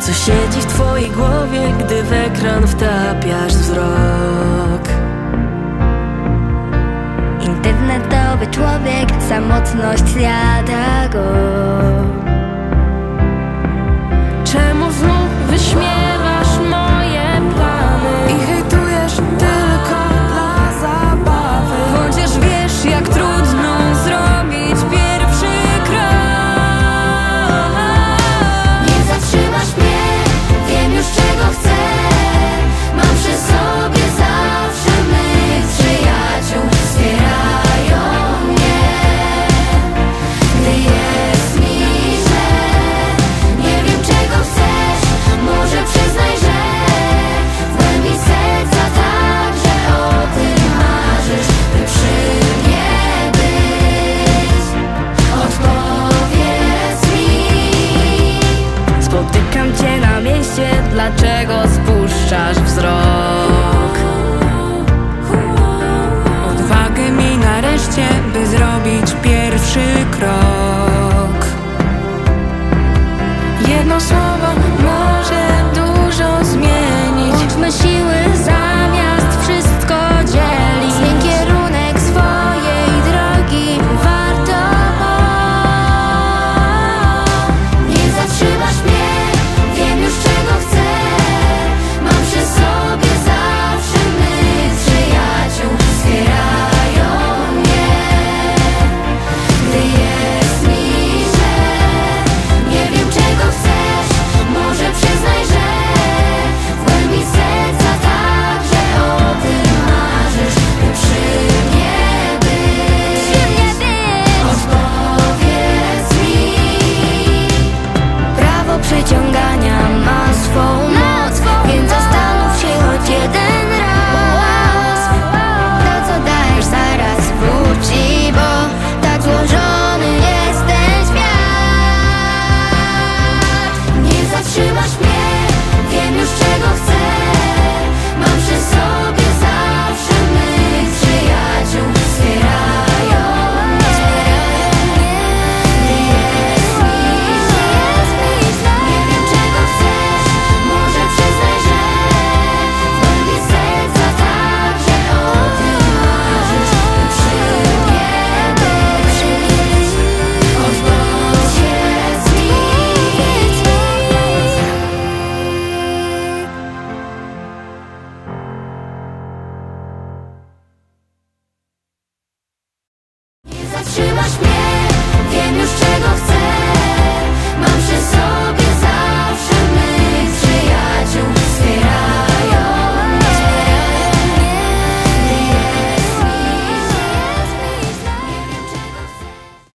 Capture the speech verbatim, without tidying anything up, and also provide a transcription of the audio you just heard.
Co siedzi w twojej głowie, gdy w ekran wtapiasz wzrok? Internetowy człowiek, samotność zjada go. Czemu znów wyśmiewasz moje plany i hejtujesz tylko dla zabawy? Chociaż wiesz, jak trudno zrobić pierwszy krok. Nie zatrzymasz mnie, wiem już, czego chcę. Mam przy sobie zawsze mych przyjaciół, wspierają mnie, gdy jest mi źle. Nie wiem, czego chcesz, może przyznaj, że w głębi serca także o tym marzysz, by przy mnie być. Odpowiedz mi. Spotykam cię na mieście, dlaczego spuszczasz wzrok? Odwagę mi nareszcie, by zrobić pierwszy krok. Jedno słowo może dużo zmienić. Łączmy siły zamiast wszystko dzielić. Zmień kierunek swojej drogi, warto bo. Nie zatrzymasz mnie, wiem już, czego chcę. Mam przy sobie zawsze mych przyjaciół, wspierają mnie, gdy jest mi źle. Nie wiem, czego chcesz, może przyznaj, że w głębi serca także o tym marzysz, by przy mnie być. Odpowiedz mi. Prawo przyciągania ma swą moc, więc zastanów się choć jeden raz. To, co dajesz, zaraz wróci, bo tak złożony jest ten świat. Nie zatrzymasz mnie, wiem już, czego chcę. Mam przy sobie zawsze mych przyjaciół, wspierają mnie, gdy jest mi źle. Nie wiem, czego chcesz, może przyznaj, że w głębi serca także o tym marzysz, by przy mnie być. Odpowiedz mi. Nie zatrzymasz mnie, wiem już, czego chcę.